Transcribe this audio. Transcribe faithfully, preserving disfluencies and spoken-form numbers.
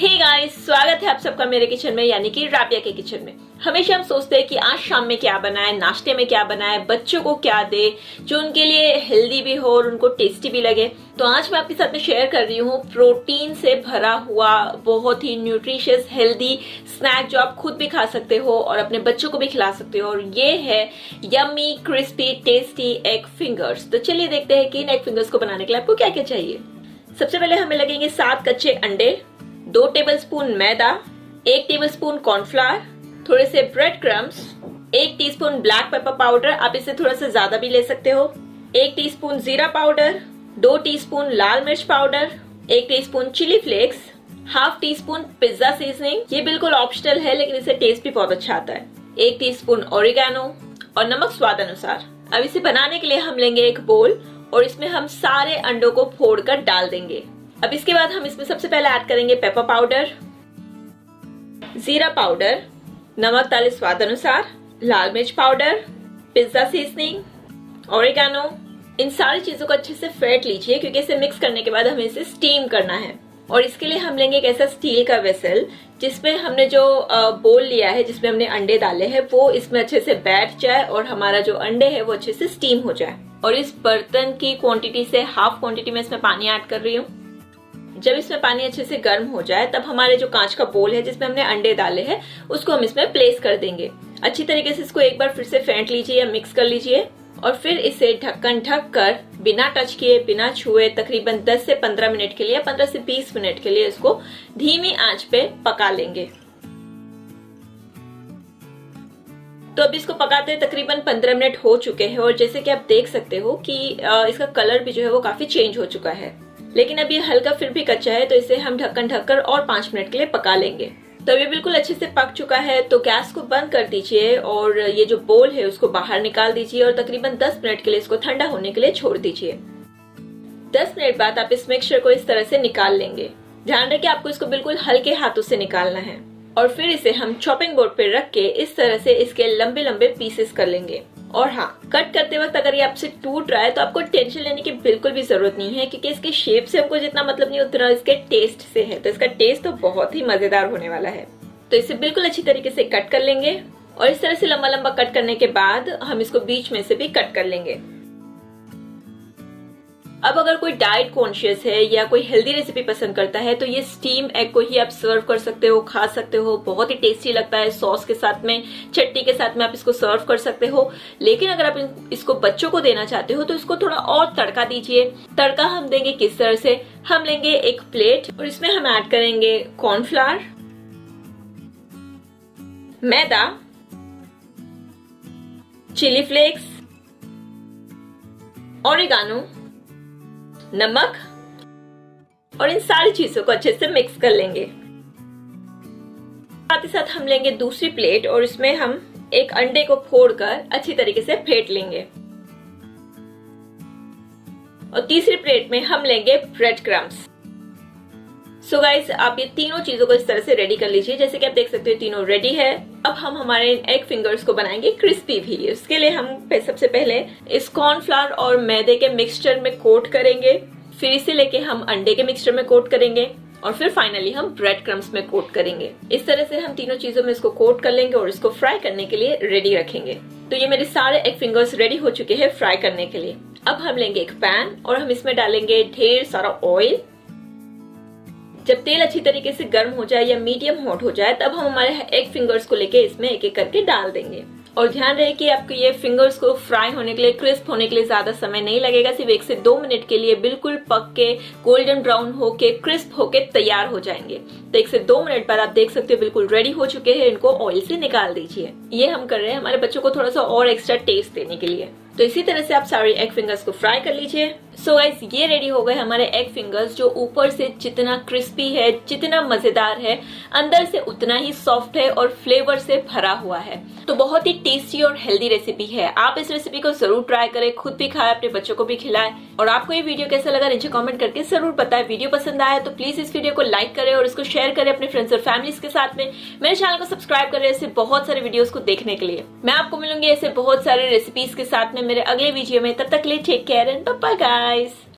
Hey guys, स्वागत है आप सबका मेरे किचन में यानी कि राबिया के किचन में। हमेशा हम सोचते हैं कि आज शाम में क्या बनाए, नाश्ते में क्या बनाए, बच्चों को क्या दे जो उनके लिए हेल्दी भी हो और उनको टेस्टी भी लगे। तो आज मैं आपके साथ में शेयर कर रही हूँ प्रोटीन से भरा हुआ बहुत ही न्यूट्रिशियस हेल्दी स्नैक जो आप खुद भी खा सकते हो और अपने बच्चों को भी खिला सकते हो, और ये है yummy crispy tasty egg fingers. तो चलिए देखते हैं कि इन एग फिंगर्स को बनाने के लिए आपको क्या क्या चाहिए। सबसे पहले हमें लगेंगे सात कच्चे अंडे, दो टेबलस्पून मैदा, एक टेबलस्पून कॉर्नफ्लावर, थोड़े से ब्रेड क्रम्स, एक टीस्पून ब्लैक पेपर पाउडर, आप इसे थोड़ा सा ज्यादा भी ले सकते हो, एक टीस्पून जीरा पाउडर, दो टीस्पून लाल मिर्च पाउडर, एक teaspoon chilli flakes, half teaspoon pizza seasoning, ये बिल्कुल ऑप्शनल है लेकिन इससे टेस्ट भी बहुत अच्छा आता है, एक टीस्पून ओरिगैनो और नमक स्वाद अनुसार। अब इसे बनाने के लिए हम लेंगे एक बोल और इसमें हम सारे अंडों को फोड़कर डाल देंगे। अब इसके बाद हम इसमें सबसे पहले ऐड करेंगे पेपर पाउडर, जीरा पाउडर, नमक ताले स्वाद अनुसार, लाल मिर्च पाउडर, पिज्जा सीजनिंग, ओरिगानो। इन सारी चीजों को अच्छे से फेंट लीजिए क्योंकि इसे मिक्स करने के बाद हमें इसे स्टीम करना है। और इसके लिए हम लेंगे एक ऐसा स्टील का वेसल जिसमें हमने जो बोल लिया है जिसमें हमने अंडे डाले हैं वो इसमें अच्छे से बैठ जाए और हमारा जो अंडे है वो अच्छे से स्टीम हो जाए। और इस बर्तन की क्वांटिटी से हाफ क्वांटिटी में इसमें पानी ऐड कर रही हूँ। जब इसमें पानी अच्छे से गर्म हो जाए तब हमारे जो कांच का बोल है जिसमें हमने अंडे डाले हैं उसको हम इसमें प्लेस कर देंगे। अच्छी तरीके से इसको एक बार फिर से फेंट लीजिए या मिक्स कर लीजिए और फिर इसे ढक्कन ढक कर बिना टच किए बिना छुए तकरीबन दस से पंद्रह मिनट के लिए, पंद्रह से बीस मिनट के लिए इसको धीमी आंच पे पका लेंगे। तो अब इसको पकाते तकरीबन पंद्रह मिनट हो चुके हैं और जैसे कि आप देख सकते हो कि इसका कलर भी जो है वो काफी चेंज हो चुका है, लेकिन अब ये हल्का फिर भी कच्चा है तो इसे हम ढक्कन ढककर और पांच मिनट के लिए पका लेंगे। तो ये बिल्कुल अच्छे से पक चुका है तो गैस को बंद कर दीजिए और ये जो बोल है उसको बाहर निकाल दीजिए और तकरीबन दस मिनट के लिए इसको ठंडा होने के लिए छोड़ दीजिए। दस मिनट बाद आप इस मिक्सचर को इस तरह से निकाल लेंगे। ध्यान रखें आपको इसको बिल्कुल हल्के हाथों से निकालना है और फिर इसे हम चॉपिंग बोर्ड पर रख के इस तरह से इसके लंबे लंबे पीसेस कर लेंगे। और हाँ, कट करते वक्त अगर ये आपसे टूट रहा है तो आपको टेंशन लेने की बिल्कुल भी जरूरत नहीं है क्योंकि इसके शेप से हमको जितना मतलब नहीं उतना इसके टेस्ट से है। तो इसका टेस्ट तो बहुत ही मजेदार होने वाला है। तो इसे बिल्कुल अच्छी तरीके से कट कर लेंगे और इस तरह से लंबा लंबा कट करने के बाद हम इसको बीच में से भी कट कर लेंगे। अब अगर कोई डाइट कॉन्शियस है या कोई हेल्दी रेसिपी पसंद करता है तो ये स्टीम एग को ही आप सर्व कर सकते हो, खा सकते हो, बहुत ही टेस्टी लगता है। सॉस के साथ में, चटनी के साथ में आप इसको सर्व कर सकते हो। लेकिन अगर आप इसको बच्चों को देना चाहते हो तो इसको थोड़ा और तड़का दीजिए। तड़का हम देंगे किस तरह से, हम लेंगे एक प्लेट और इसमें हम ऐड करेंगे कॉर्नफ्लावर, मैदा, चिली फ्लेक्स, ओरिगानो, नमक और इन सारी चीजों को अच्छे से मिक्स कर लेंगे। साथ ही साथ हम लेंगे दूसरी प्लेट और इसमें हम एक अंडे को फोड़कर अच्छी तरीके से फेंट लेंगे। और तीसरी प्लेट में हम लेंगे ब्रेड क्रम्स। सो गाइस, आप ये तीनों चीजों को इस तरह से रेडी कर लीजिए। जैसे कि आप देख सकते हो तीनों रेडी है। अब हम हमारे एग फिंगर्स को बनाएंगे क्रिस्पी भी। इसके लिए हम सबसे पहले इस कॉर्नफ्लावर और मैदे के मिक्सचर में कोट करेंगे, फिर इसे लेके हम अंडे के मिक्सचर में कोट करेंगे और फिर फाइनली हम ब्रेड क्रम्स में कोट करेंगे। इस तरह से हम तीनों चीजों में इसको कोट कर लेंगे और इसको फ्राई करने के लिए रेडी रखेंगे। तो ये मेरे सारे एग फिंगर्स रेडी हो चुके हैं फ्राई करने के लिए। अब हम लेंगे एक पैन और हम इसमें डालेंगे ढेर सारा ऑयल। जब तेल अच्छी तरीके से गर्म हो जाए या मीडियम हॉट हो जाए तब हम हमारे एग फिंगर्स को लेके इसमें एक एक करके डाल देंगे। और ध्यान रहे कि आपको ये फिंगर्स को फ्राई होने के लिए, क्रिस्प होने के लिए ज्यादा समय नहीं लगेगा, सिर्फ एक से दो मिनट के लिए बिल्कुल पक के गोल्डन ब्राउन होके क्रिस्प होके तैयार हो जाएंगे। तो एक से दो मिनट बाद आप देख सकते हो बिल्कुल रेडी हो चुके हैं। इनको ऑयल से निकाल दीजिए। ये हम कर रहे हैं हमारे बच्चों को थोड़ा सा और एक्स्ट्रा टेस्ट देने के लिए। तो इसी तरह से आप सारे एग फिंगर्स को फ्राई कर लीजिए। सो गाइस, ये रेडी हो गए हमारे एग फिंगर्स जो ऊपर से जितना क्रिस्पी है, जितना मजेदार है, अंदर से उतना ही सॉफ्ट है और फ्लेवर से भरा हुआ है। तो बहुत ही टेस्टी और हेल्दी रेसिपी है। आप इस रेसिपी को जरूर ट्राई करें, खुद भी खाएं, अपने बच्चों को भी खिलाएं। और आपको ये वीडियो कैसा लगा नीचे कॉमेंट करके जरूर बताएं। वीडियो पसंद आया तो प्लीज इस वीडियो को लाइक करें और इसको शेयर करें अपने फ्रेंड्स और फैमिलीज के साथ में। मेरे चैनल को सब्सक्राइब करें ऐसे बहुत सारे वीडियोस को देखने के लिए। मैं आपको मिलूंगी ऐसे बहुत सारे रेसिपीज के साथ में मेरे अगले वीडियो में। तब तक के लिए take care and bye bye guys.